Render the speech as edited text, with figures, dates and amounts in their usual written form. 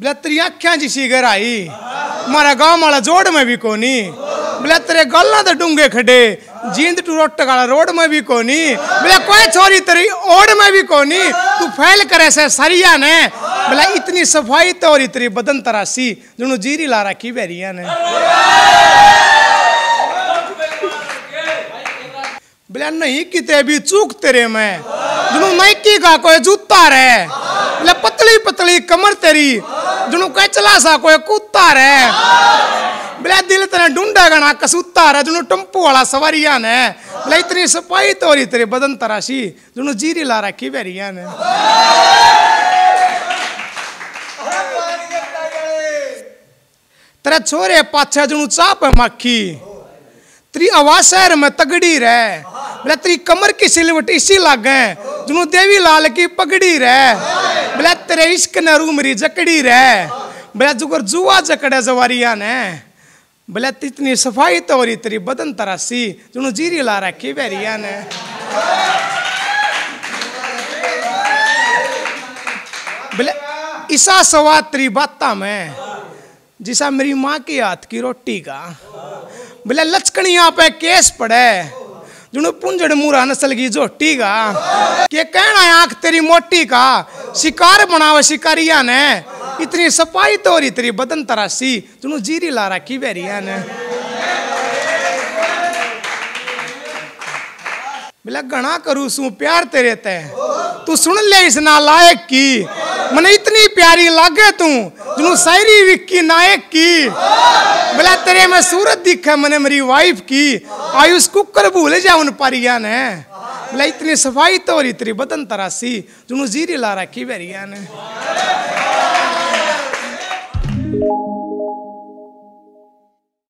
बोले तेरी आख्या जिसी गहराई मारा गाँव वाला जोड़ में भी कोनी, बोले तेरे गल्ला तो डूंगे खड़े जींद टू रोड टकाला रोड में भी कोनी, बोले कोई छोरी तेरी ओढ़ में भी कोनी, तू फैल करे से सरिया ने, बोला इतनी सफाई तो और इतनी बदन तरासी जुनू जीरी ला रखी बैरिया ने। बोले नहीं किते भी चूक तेरे में जुनू नाइकी का कोई जूता रे, बोले पतली पतली कमर तेरी जुनू कोई चला सा कोई कुत्ता रे, बोले दिल तेरे ढूंढा गना कसूता रे जुनू टम्पू वाला सवारिया ने, बोले इतनी सफाई तो और इतनी बदन तरासी जुनू जीरी ला रखी बैरिया ने। तेरे छोरे पाछे जुनू चाप मक्खी तेरी आवाज शहर में तगड़ी रे, बोले तेरी कमर की सिलवट इसी लागे जुनू देवी लाल की पगड़ी रे, बोले तेरे इश्क ने रू मेरी जकड़ी रे, बोले जुगर जुआ जकड़े जवारिया ने, बोले इतनी सफाई तो और तेरी बदन तरासी जुनू जीरी ला रखी बैरिया ने। बोले ईसा सवा तेरी बाता में जिसा मेरी माँ के हाथ की रोटी का, बोले लचकनिया पे केस पड़े जुनू पुंजड़ मुरा नस्ल की जोटी का, के कहना आंख तेरी मोटी का शिकार बनावे शिकारिया ने, इतनी सफाई तो और इतनी बदन तरासी जुनू जीरी ला रखी बैरिया ने। बोले घना करू सू प्यार तेरे ते तू सुन ले इस नालायक की, मने इतनी प्यारी लागे तू जुनू शायरी विक्की नायक की, बोला तेरे में सूरत दिखे मने मेरी वाइफ की आयुष कुकर भूल जा उन पारिया ने, बोला इतनी सफाई तो और इतनी बदन तरासी जुनू जीरी ला रखी बैरिया ने।